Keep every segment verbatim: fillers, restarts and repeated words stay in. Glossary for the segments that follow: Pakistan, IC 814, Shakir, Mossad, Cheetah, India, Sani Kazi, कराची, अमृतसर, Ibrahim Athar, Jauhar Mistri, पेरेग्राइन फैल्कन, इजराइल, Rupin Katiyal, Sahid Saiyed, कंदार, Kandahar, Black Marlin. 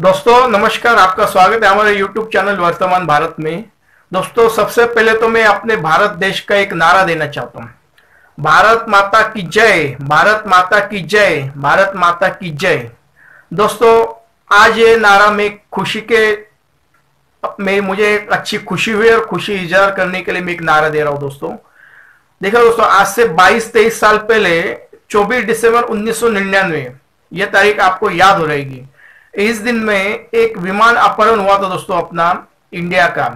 दोस्तों नमस्कार, आपका स्वागत है हमारे YouTube चैनल वर्तमान भारत में। दोस्तों सबसे पहले तो मैं अपने भारत देश का एक नारा देना चाहता हूँ, भारत माता की जय, भारत माता की जय, भारत माता की जय। दोस्तों आज ये नारा मैं खुशी के में मुझे एक अच्छी खुशी हुई और खुशी इजहार करने के लिए मैं एक नारा दे रहा हूँ। दोस्तों देखो दोस्तों, आज से बाईस तेईस साल पहले चौबीस दिसंबर उन्नीस सौ निन्यानवे ये तारीख आपको याद हो रहेगी। इस दिन में एक विमान अपहरण हुआ था दोस्तों, अपना इंडिया का,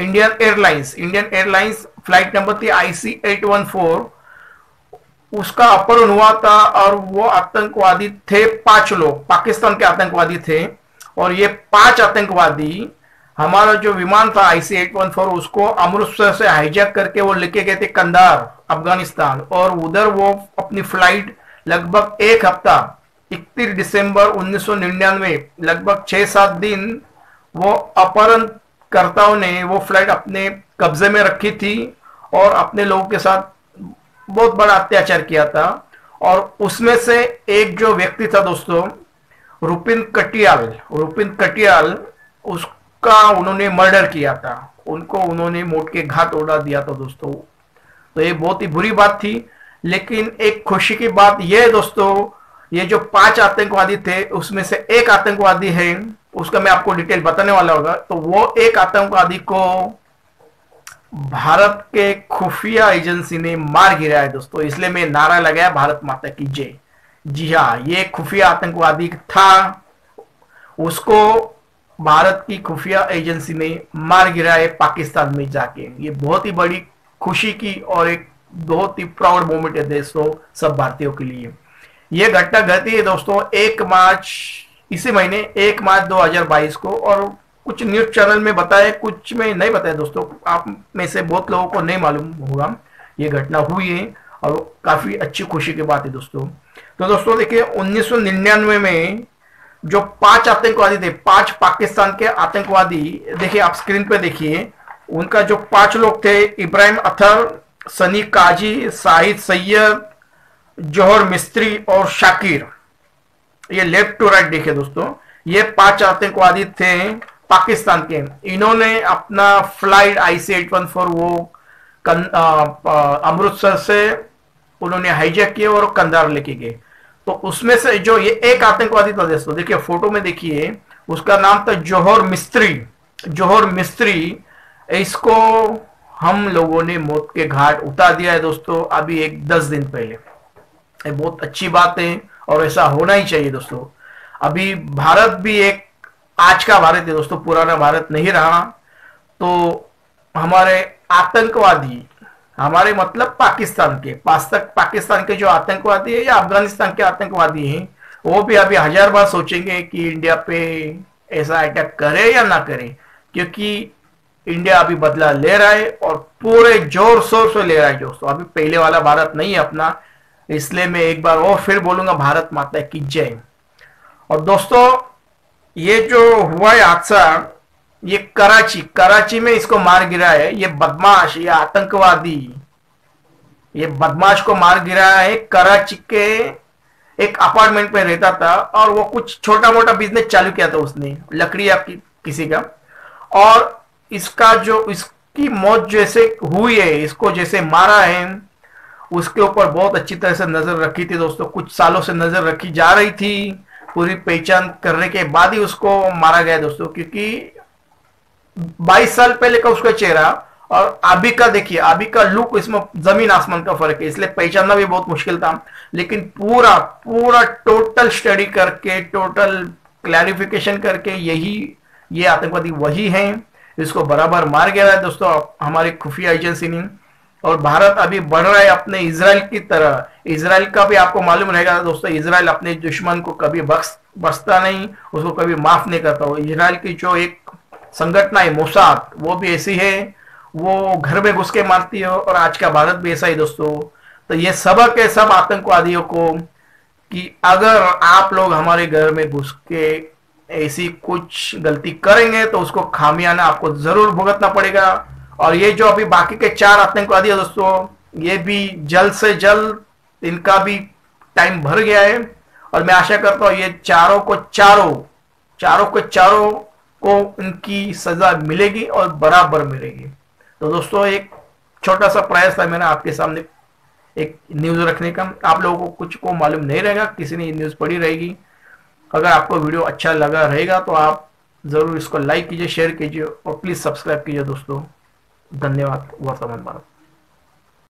Indian Airlines, Indian Airlines flight number थी I C eight one four, उसका अपहरण हुआ था। और वो आतंकवादी थे पांच लोग, पाकिस्तान के आतंकवादी थे। और ये पांच आतंकवादी हमारा जो विमान था I C eight one four, उसको अमृतसर से हाईजैक करके वो लेके गए थे कंदार, अफगानिस्तान। और उधर वो अपनी फ्लाइट लगभग एक हफ्ता इकतीस दिसंबर उन्नीस सौ निन्यानवे लगभग छः सात दिन वो अपहरणकर्ताओं ने वो फ्लाइट अपने कब्जे में रखी थी और अपने लोगों के साथ बहुत बड़ा अत्याचार किया था। और उसमें से एक जो व्यक्ति था दोस्तों, रुपिन कटियाल, रुपिन कटियाल, उसका उन्होंने मर्डर किया था, उनको उन्होंने मौत के घाट उड़ा दिया था दोस्तों। तो ये बहुत ही बुरी बात थी। लेकिन एक खुशी की बात यह है दोस्तों, ये जो पांच आतंकवादी थे उसमें से एक आतंकवादी है, उसका मैं आपको डिटेल बताने वाला होगा। तो वो एक आतंकवादी को भारत के खुफिया एजेंसी ने मार गिराया है दोस्तों, इसलिए मैं नारा लगाया भारत माता की जय। जी हाँ, ये खुफिया आतंकवादी था, उसको भारत की खुफिया एजेंसी ने मार गिराया पाकिस्तान में जाके। ये बहुत ही बड़ी खुशी की और एक बहुत ही प्राउड मोमेंट है दोस्तों सब भारतीयों के लिए। ये घटना घटी है दोस्तों एक मार्च इसी महीने एक मार्च दो हज़ार बाईस को। और कुछ न्यूज चैनल में बताया, कुछ में नहीं बताया दोस्तों, आप में से बहुत लोगों को नहीं मालूम होगा ये घटना हुई है और काफी अच्छी खुशी की बात है दोस्तों। तो दोस्तों देखिए, उन्नीस सौ निन्यानवे में जो पांच आतंकवादी थे, पांच पाकिस्तान के आतंकवादी, देखिए आप स्क्रीन पे देखिए, उनका जो पांच लोग थे, इब्राहिम अथर, सनी काजी, साहिद सैयद, जौहर मिस्त्री और शाकिर। ये लेफ्ट टू राइट देखे दोस्तों, ये पांच आतंकवादी थे पाकिस्तान के। इन्होंने अपना flight I C eight one four वो अमृतसर से उन्होंने हाईजैक किया और कंधार लेके गए। तो उसमें से जो ये एक आतंकवादी था दोस्तों, देखिए फोटो में देखिए, उसका नाम था जौहर मिस्त्री। जौहर मिस्त्री, इसको हम लोगों ने मौत के घाट उतार दिया है दोस्तों अभी एक दस दिन पहले। ये बहुत अच्छी बात है और ऐसा होना ही चाहिए दोस्तों। अभी भारत भी एक आज का भारत है दोस्तों, पुराना भारत नहीं रहा। तो हमारे आतंकवादी, हमारे मतलब पाकिस्तान के, पाकिस्तान के जो आतंकवादी है या अफगानिस्तान के आतंकवादी हैं, वो भी अभी हजार बार सोचेंगे कि इंडिया पे ऐसा अटैक करे या ना करे, क्योंकि इंडिया अभी बदला ले रहा है और पूरे जोर शोर से ले रहा है दोस्तों। अभी पहले वाला भारत नहीं है अपना, इसलिए मैं एक बार और फिर बोलूंगा भारत माता की जय। और दोस्तों ये जो हुआ है हादसा, ये कराची, कराची में इसको मार गिरा है ये बदमाश, ये आतंकवादी, ये बदमाश को मार गिरा है। कराची के एक अपार्टमेंट में रहता था और वो कुछ छोटा मोटा बिजनेस चालू किया था उसने, लकड़ी आपकी किसी का। और इसका जो, इसकी मौत जैसे हुई है, इसको जैसे मारा है, उसके ऊपर बहुत अच्छी तरह से नजर रखी थी दोस्तों, कुछ सालों से नजर रखी जा रही थी। पूरी पहचान करने के बाद ही उसको मारा गया दोस्तों, क्योंकि बाईस साल पहले का उसका चेहरा और अभी का देखिए, अभी का लुक, इसमें जमीन आसमान का फर्क है, इसलिए पहचानना भी बहुत मुश्किल था। लेकिन पूरा पूरा टोटल स्टडी करके, टोटल क्लैरिफिकेशन करके, यही ये आतंकवादी वही है, इसको बराबर मार गया है दोस्तों हमारी खुफिया एजेंसी ने। और भारत अभी बढ़ रहा है अपने इजराइल की तरह। इजराइल का भी आपको मालूम रहेगा दोस्तों, इजराइल अपने दुश्मन को कभी बख्श बख्शता नहीं, उसको कभी माफ नहीं करता। वो इजराइल की जो एक संगठन है मोसाद, वो भी ऐसी है, वो घर में घुस के मारती है। और आज का भारत भी ऐसा ही दोस्तों। तो ये सबक है सब आतंकवादियों को कि अगर आप लोग हमारे घर में घुस के ऐसी कुछ गलती करेंगे तो उसको खामियाना आपको जरूर भुगतना पड़ेगा। और ये जो अभी बाकी के चार आतंकवादी है दोस्तों, ये भी जल्द से जल्द, इनका भी टाइम भर गया है। और मैं आशा करता हूँ ये चारों को चारों चारों के चारों को उनकी सजा मिलेगी और बराबर मिलेगी। तो दोस्तों एक छोटा सा प्रयास था मैंने आपके सामने एक न्यूज़ रखने का। आप लोगों को कुछ को मालूम नहीं रहेगा, किसी ने न्यूज़ पढ़ी रहेगी। अगर आपको वीडियो अच्छा लगा रहेगा तो आप ज़रूर इसको लाइक कीजिए, शेयर कीजिए और प्लीज़ सब्सक्राइब कीजिए दोस्तों। धन्यवाद। वर्तमान भारत।